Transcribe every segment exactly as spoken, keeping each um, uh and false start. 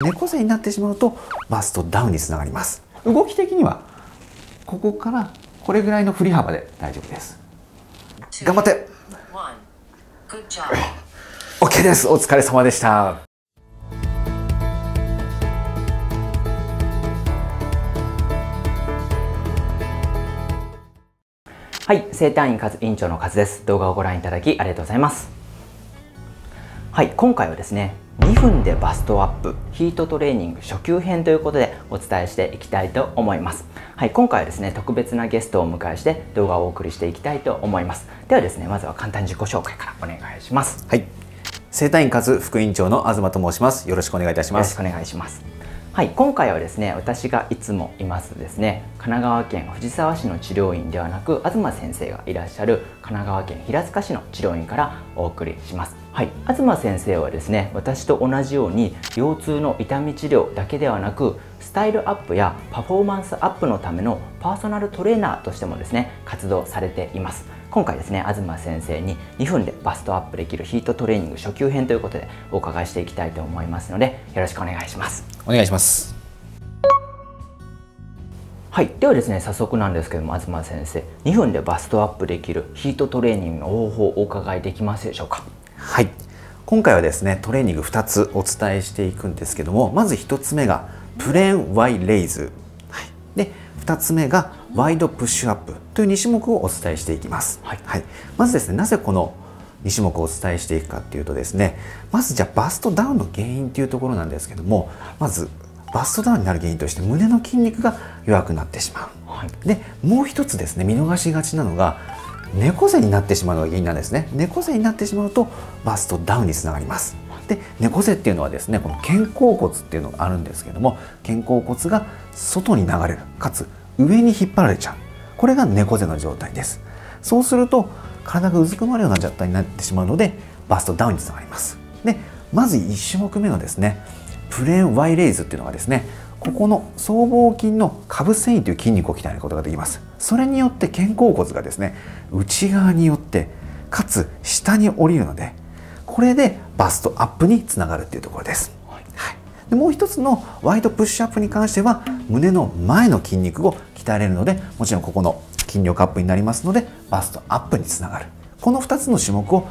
猫背になってしまうとバストダウンにつながります。動き的にはここからこれぐらいの振り幅で大丈夫です。頑張って OK です。お疲れ様でした。はい、整体院院長のカズです。動画をご覧いただきありがとうございます。はい、今回はですねにふんでバストアップヒートトレーニング初級編ということでお伝えしていきたいと思います。はい、今回はですね特別なゲストをお迎えして動画をお送りしていきたいと思います。ではですね、まずは簡単に自己紹介からお願いします。はい、整体院院副院長の東と申します。よろしくお願いいたします。よろしくお願いします。はい、今回はですね私がいつもいますですね神奈川県藤沢市の治療院ではなく東先生がいらっしゃる神奈川県平塚市の治療院からお送りします。はい、東先生はですね私と同じように腰痛の痛み治療だけではなくスタイルアップやパフォーマンスアップのためのパーソナルトレーナーとしてもですね活動されています。今回ですね東先生ににふんでバストアップできるヒートトレーニング初級編ということでお伺いしていきたいと思いますのでよろしくお願いします。お願いします。はい、ではですね早速なんですけども東先生にふんでバストアップできるヒートトレーニングの方法をお伺いできますでしょうか。はい、今回はですねトレーニングふたつお伝えしていくんですけどもまずひとつめがプレーン Y レイズ、はい、でふたつめがワイドプッシュアップというにしゅもくをお伝えしていきます。はいはい、まずですねなぜこのにしゅもくをお伝えしていくかっていうとですねまずじゃあバストダウンの原因っていうところなんですけどもまずバストダウンになる原因として胸の筋肉が弱くなってしまう。はい、でもう一つですね見逃しがちなのが猫背になってしまうのが原因なんですね。猫背になってしまうとバストダウンにつながります。で猫背っていうのはですねこの肩甲骨っていうのがあるんですけども肩甲骨が外に流れるかつ上に引っ張られちゃうこれが猫背の状態です。そうすると体がうずくまるような状態になってしまうのでバストダウンにつながります。でまずいちしゅもくめのですねプレーン Y レイズっていうのがですねここの僧帽筋の下部繊維という筋肉を鍛えることができます。それによって肩甲骨がですね内側によってかつ下に降りるのでこれでバストアップにつながるっていうところです。はい、でもう一つのワイドプッシュアップに関しては胸の前の筋肉を鍛えれるのでもちろんここの筋力アップになりますのでバストアップにつながるこのふたつの種目を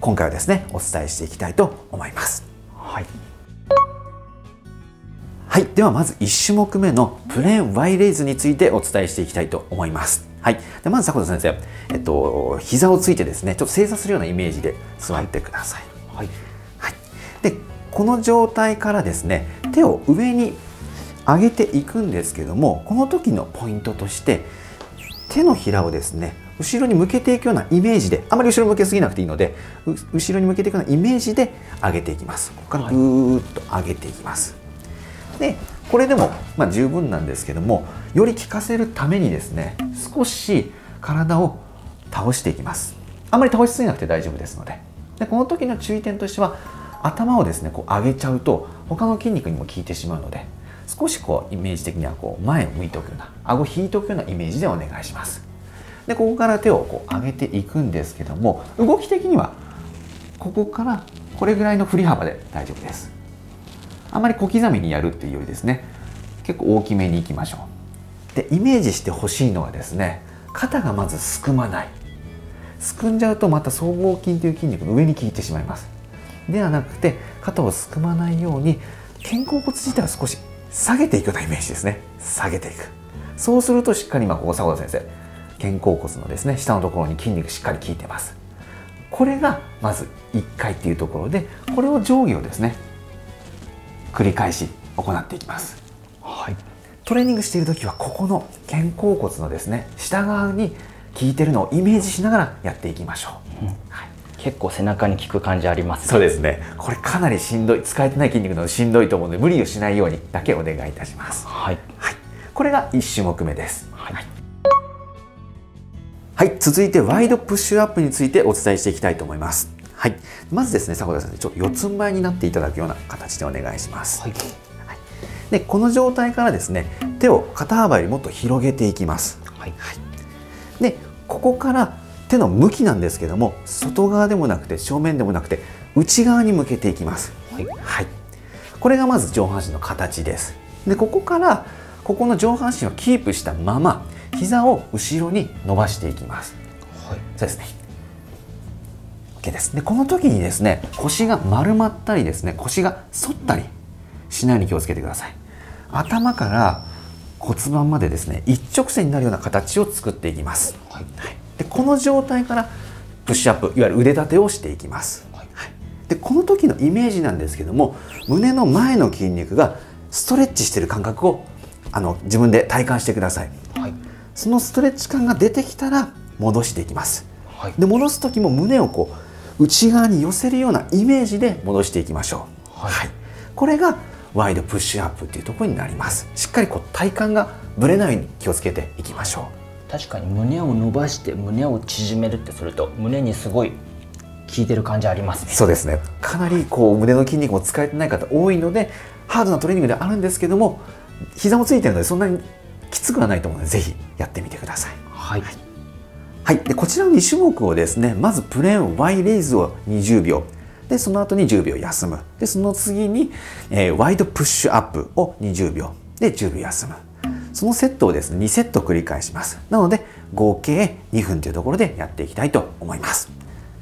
今回はですねお伝えしていきたいと思います。はいはい、ではまずいちしゅもくめのプレーン Y レイズについてお伝えしていきたいと思います。はい、でまず迫田先生、えっと、膝をついてですねちょっと正座するようなイメージで座ってください。はいはい、でこの状態からですね手を上に上げていくんですけどもこの時のポイントとして手のひらをですね後ろに向けていくようなイメージであまり後ろ向けすぎなくていいので後ろに向けていくようなイメージで上げていきます。ここからぐーっと上げていきます。でこれでも、まあ、十分なんですけどもより効かせるためにですね少し体を倒していきます。あんまり倒しすぎなくて大丈夫ですの で, でこの時の注意点としては頭をですねこう上げちゃうと他の筋肉にも効いてしまうので少しこうイメージ的にはこう前を向いておくような顎を引いておくようなイメージでお願いします。でここから手をこう上げていくんですけども動き的にはここからこれぐらいの振り幅で大丈夫です。あまり小刻みにやるっていうよりですね結構大きめにいきましょう。でイメージしてほしいのはですね肩がまずすくまない。すくんじゃうとまた僧帽筋という筋肉の上に効いてしまいます。ではなくて肩をすくまないように肩甲骨自体を少し下げていくようなイメージですね。下げていく。そうするとしっかり今ここ迫田先生肩甲骨のですね下のところに筋肉しっかり効いてます。これがまずいっかいっていうところでこれを上下をですね繰り返し行っていきます。はい、トレーニングしている時はここの肩甲骨のですね下側に効いてるのをイメージしながらやっていきましょう。うんはい、結構背中に効く感じありますね。そうですねこれかなりしんどい使えてない筋肉のしんどいと思うので無理をしないようにだけお願いいたします。はいはい、これがいちしゅもくめです。はい、はい、続いてワイドプッシュアップについてお伝えしていきたいと思います。はい、まずですね迫田さんちょっと四つん這いになっていただくような形でお願いします。はいはい、でこの状態からですね手を肩幅よりもっと広げていきます。はいはい、でここから手の向きなんですけども外側でもなくて正面でもなくて内側に向けていきます。はいはい、これがまず上半身の形です。でここからここの上半身をキープしたまま膝を後ろに伸ばしていきます。はい、そうですね。OK です。でこの時にですね腰が丸まったりですね腰が反ったりしないように気をつけてください。頭から骨盤までですね一直線になるような形を作っていきます。はい、でこの状態からプッシュアップいわゆる腕立てをしていきます。はい、でこの時のイメージなんですけども胸の前の筋肉がストレッチしている感覚をあの自分で体感してください。はい、そのストレッチ感が出てきたら戻していきます。はい、で戻す時も胸をこう内側に寄せるようなイメージで戻していきましょう。はいはい、これがワイドプッシュアップっていうところになります。しっかりこう体幹がぶれないように気をつけていきましょう。確かに胸を伸ばして胸を縮めるってすると胸にすごい効いてる感じありますね。そうですね。かなりこう胸の筋肉も使えてない方多いのでハードなトレーニングであるんですけども膝もついてるのでそんなにきつくはないと思うのでぜひやってみてください。はい、はいはい、でこちらのに種目をですねまずプレーン Y レイズをにじゅうびょうでその後にじゅうびょう休むでその次に、えー、ワイドプッシュアップをにじゅうびょうでじゅうびょう休むそのセットをですねにセット繰り返します。なので合計にふんというところでやっていきたいと思います。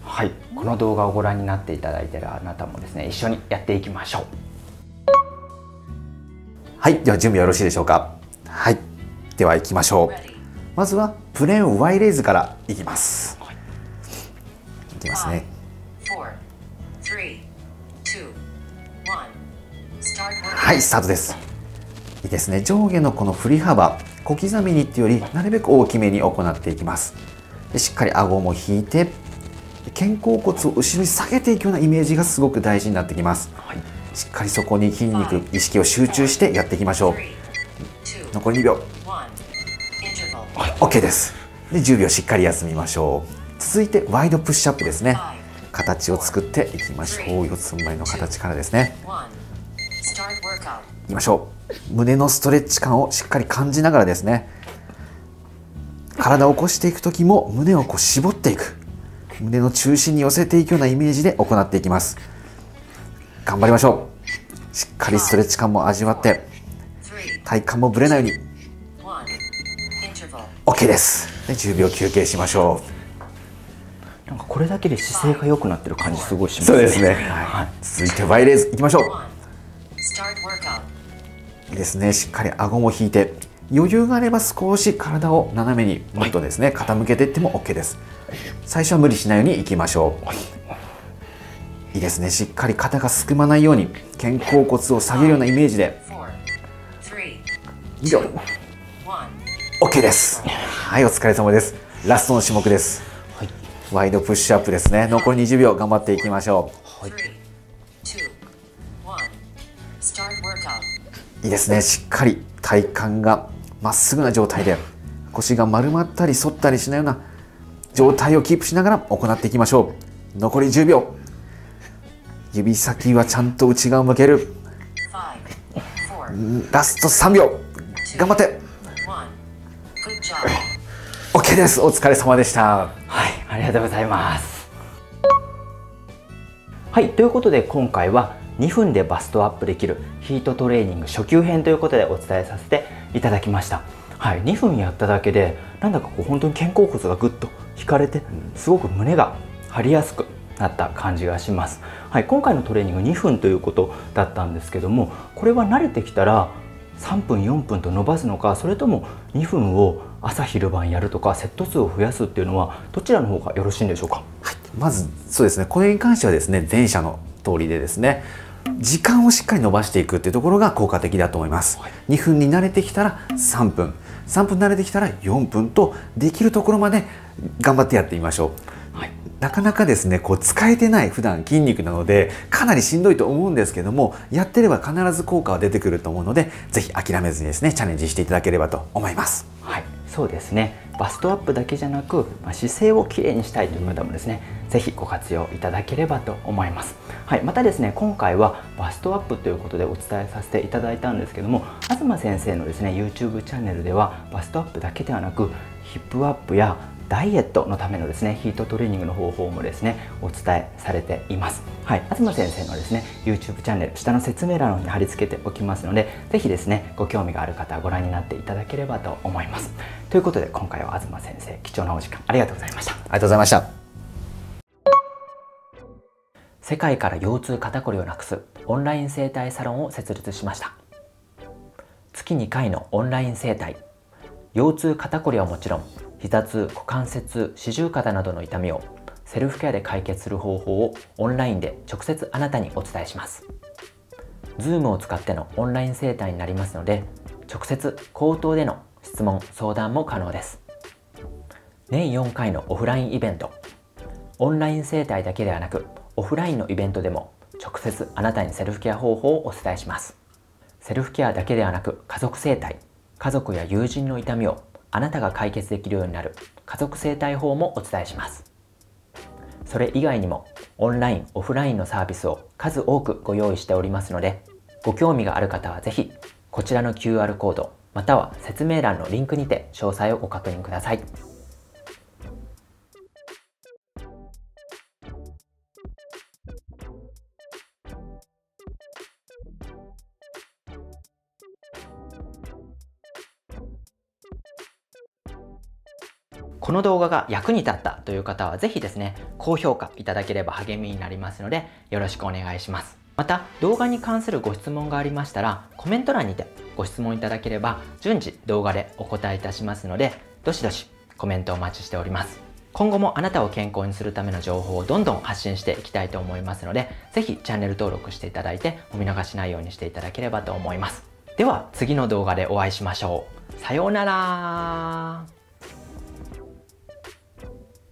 はい、この動画をご覧になっていただいているあなたもですね一緒にやっていきましょう。はい、では準備よろしいでしょうか。はい、では行きましょう。まずはプレーン Y レイズからいきます。はい、いきますね。はい、スタートです。いいですね。上下のこの振り幅、小刻みにっていうよりなるべく大きめに行っていきます。でしっかり顎も引いて、肩甲骨を後ろに下げていくようなイメージがすごく大事になってきます。はい、しっかりそこに筋肉意識を集中してやっていきましょう。残りにびょう。OK です。でじゅうびょうしっかり休みましょう。続いてワイドプッシュアップですね。形を作っていきましょう。四つん這いの形からですね。いきましょう。胸のストレッチ感をしっかり感じながらですね。体を起こしていく時も胸をこう絞っていく。胸の中心に寄せていくようなイメージで行っていきます。頑張りましょう。しっかりストレッチ感も味わって体幹もぶれないように。OK です。でじゅうびょう休憩しましょう。なんかこれだけで姿勢が良くなってる感じすごいしますね。そうですね。はい、続いてワイレーズいきましょう。いいですね。しっかり顎も引いて余裕があれば少し体を斜めにもっとですね、はい、傾けていっても OK です。最初は無理しないようにいきましょう。はい、いいですね。しっかり肩がすくまないように肩甲骨を下げるようなイメージで。以上。OK です。はい、お疲れ様です。ラストの種目です。はい、ワイドプッシュアップですね。残りにじゅうびょう頑張っていきましょう。はい、いいですね。しっかり体幹がまっすぐな状態で腰が丸まったり反ったりしないような状態をキープしながら行っていきましょう。残りじゅうびょう。指先はちゃんと内側を向ける。ラストさんびょう。頑張って。OK です。お疲れ様でした。はい、ありがとうございます。はい、ということで今回はにふんでバストアップできるヒートトレーニング初級編ということでお伝えさせていただきました。はい、にふんやっただけでなんだかこう本当に肩甲骨がぐっと引かれてすごく胸が張りやすくなった感じがします。はい、今回のトレーニングにふんということだったんですけども、これは慣れてきたらさんぷんよんぷんと伸ばすのか、それともにふんを朝昼晩やるとかセット数を増やすっていうのはどちらの方がよろしいんでしょうか。はい、まずそうですね、これに関してはですね前者の通りでですね時間をしっかり伸ばしていくっていうところが効果的だと思います。はい、にふんに慣れてきたらさんぷん、さんぷん慣れてきたらよんぷんとできるところまで頑張ってやってみましょう。はい、なかなかですねこう使えてない普段筋肉なのでかなりしんどいと思うんですけども、やってれば必ず効果は出てくると思うのでぜひ諦めずにですねチャレンジしていただければと思います。はい、そうですね、バストアップだけじゃなく、まあ、姿勢をきれいにしたいという方もですね、うん、ぜひご活用いただければと思います。はい、またですね今回はバストアップということでお伝えさせていただいたんですけども、東先生のですね YouTube チャンネルではバストアップだけではなくヒップアップやダイエットのためのですねヒートトレーニングの方法もですねお伝えされています。はい、東先生のですね YouTube チャンネル、下の説明欄に貼り付けておきますので、是非ですねご興味がある方はご覧になっていただければと思います。ということで今回は東先生、貴重なお時間ありがとうございました。ありがとうございました。世界から腰痛肩こりをなくすオンライン整体サロンを設立しました。月にかいのオンライン整体、腰痛肩こりはもちろん膝痛、股関節痛、四十肩などの痛みをセルフケアで解決する方法をオンラインで直接あなたにお伝えします。 ズーム を使ってのオンライン整体になりますので、直接口頭での質問相談も可能です。年よんかいのオフラインイベント、オンライン整体だけではなくオフラインのイベントでも直接あなたにセルフケア方法をお伝えします。セルフケアだけではなく家族整体、家族や友人の痛みをあなたが解決できるようになる家族整体法もお伝えします。それ以外にもオンラインオフラインのサービスを数多くご用意しておりますので、ご興味がある方は是非こちらの キューアール コードまたは説明欄のリンクにて詳細をご確認ください。この動画が役に立ったという方はぜひですね高評価いただければ励みになりますのでよろしくお願いします。また動画に関するご質問がありましたらコメント欄にてご質問いただければ順次動画でお答えいたしますので、どしどしコメントお待ちしております。今後もあなたを健康にするための情報をどんどん発信していきたいと思いますので、ぜひチャンネル登録していただいてお見逃しないようにしていただければと思います。では次の動画でお会いしましょう。さようなら。